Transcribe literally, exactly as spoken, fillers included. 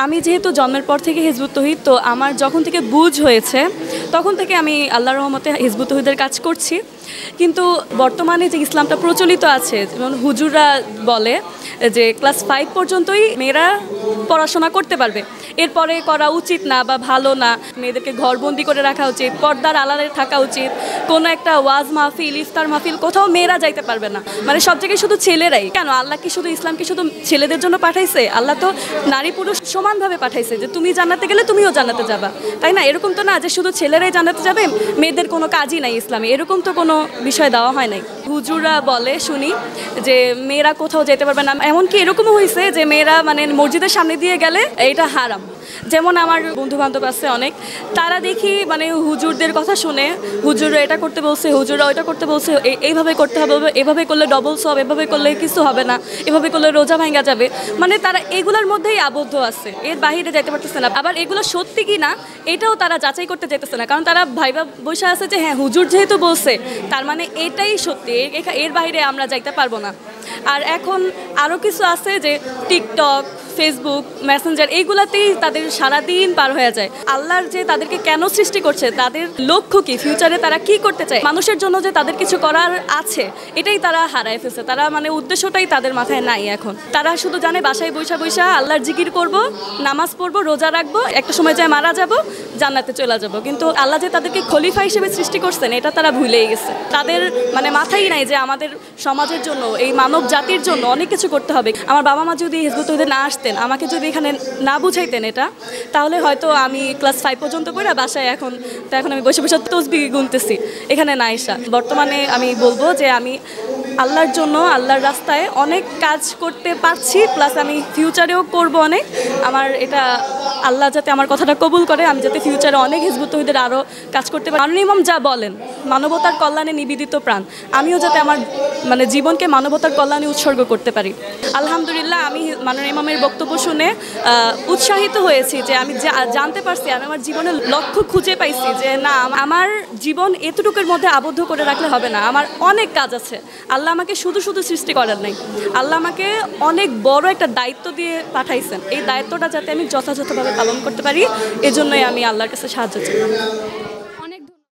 आमी जेहेतु जन्मेर पर थेके हिजबुत तौहीद तो आमार जखन थेके बुझ होयेछे तखन थेके आमी आल्लाहर रहमते हिजबुत तौहीदेर काज करछि। किन्तु बर्तमाने जे इस्लामटा प्रचलित आछे जेमन हुजुररा बले जे क्लास फाइव पर्यन्तई मेरा पढ़ाशोना करते पारबे एरपरे करा उचित ना बा भालो ना, मेयेदेरके घरबंदी करे राखा उचित, पर्दार आलाले थाका उचित, कोनो एकटा वाज महफिल इफ्तार महफिल कोथाओ मेयेरा जाइते पारबे ना, माने सब जायगाय शुधु छेलेराई। केन आल्लाह कि शुधु इस्लाम कि शुधु छेलेदेर जोन्नो पाठाइछे? आल्लाह तो नारी पुरुष समान भावे पाठाइछे जे तुमी जान्नाते गेले तुमिओ जान्नाते जाबा, ताई ना? एरकम तो ना जे शुधु छेलेराई जान्नाते जाबे, मेयेदेर कोनो काजई नाई इस्लामे, एरकम तो कोनो विषय देवा हय नाई। हुजुररा बले शुनी जे मेयेरा कोथाओ जाइते पारबे ना, एमनकि एरकमो हयेछे जे मेयेरा माने मस्जिदेर सामने दिये गेले एटा हाराम। जेमन आमार बंधुबान्धव आछे अनेक, तारा देखि माने हुजुरदेर कथा शुने हुजुररा एटा करते बोलछे, हुजुररा ओइटा करते बोलछे, एइभाबे करते होबे, एइभाबे करले डबल सब, एइभाबे करले किछु होबे ना, एइभाबे करले रोजा भांगा जाबे, माने तारा एगुलार मध्येई आबद्ध आछे, एर बाहिरे जाइते पारछे ना। आबार एगुलो सत्यि किना एटाओ तारा जाचाई करते जाइतेछे ना, कारण तारा भाइबा बसे आछे जे हाँ हुजुर जेहेतु बोलछे तार माने एटाई सत्यि, एर बाहिरे आमरा जाइते पारबो ना। और एखन आरो किछु आछे जे टिकटक फेसबुक मैसेंजर एगुलातेই তাদের সারা দিন পার হয়ে যায়। আল্লাহর যে তাদেরকে কেন সৃষ্টি করছে, তাদের লক্ষ্য কি, ফিউচারে তারা কি করতে চায়, মানুষের জন্য যে তাদের কিছু করার আছে এটাই তারা হারায় ফেলছে। তারা মানে উদ্দেশ্যটাই তাদের মাথায় নাই এখন, তারা শুধু জানে বাসায় বৈশা বৈশা আল্লাহর জিকির করব, নামাজ পড়ব, রোজা রাখব, একটা সময় যায় মারা যাব, জান্নাতে চলে যাব। কিন্তু আল্লাহ যে তাদেরকে খলিফা হিসেবে সৃষ্টি করছেন এটা তারা ভুলেই গেছে। তাদের মানে মাথায় নাই যে আমাদের সমাজের জন্য এই মানব জাতির জন্য অনেক কিছু করতে হবে। আমার বাবা মা যদি হিজবুত তৌহিদে না আসতেন, আমাকে যদি এখানে না বুঝাইতেন এটা, তাহলে হয়তো আমি ক্লাস ফাইভ পর্যন্ত পড়া বাসায় এখন তো এখন আমি বসে বসে তসবিহ গুনতেছি এখানে না এসে। বর্তমানে আমি বলবো যে আমি আল্লাহর জন্য আল্লাহর রাস্তায় অনেক কাজ করতে পারছি, প্লাস আমি ফিউচারেও করব অনেক। আমার এটা আল্লাহ যাতে আমার কথাটা কবুল করে, আমি যাতে ফিউচারে অনেক হিজবুত তৌহিদের আরও কাজ করতে পারি। মাননীয় ইমাম যা বলেন মানবতার কল্যাণে নিবেদিত প্রাণ, আমিও যাতে আমার মানে জীবনকে মানবতার কল্যাণে উৎসর্গ করতে পারি। আলহামদুলিল্লাহ আমি মাননীয় ইমামের বক্তব্য শুনে উৎসাহিত হয়েছি যে আমি জানতে পারছি, আমি আমার জীবনের লক্ষ্য খুঁজে পাইছি যে না, আমার জীবন এতটুকুর মধ্যে আবদ্ধ করে রাখলে হবে না, আমার অনেক কাজ আছে। আল্লাহ আমাকে শুধু শুধু সৃষ্টি করার নাই, আল্লাহ আমাকে অনেক বড় একটা দায়িত্ব দিয়ে পাঠাইছেন, এই দায়িত্বটা যাতে আমি যথাযথভাবে পালন করতে পারি এজন্যই আমি আল্লাহর কাছে সাহায্য চাই।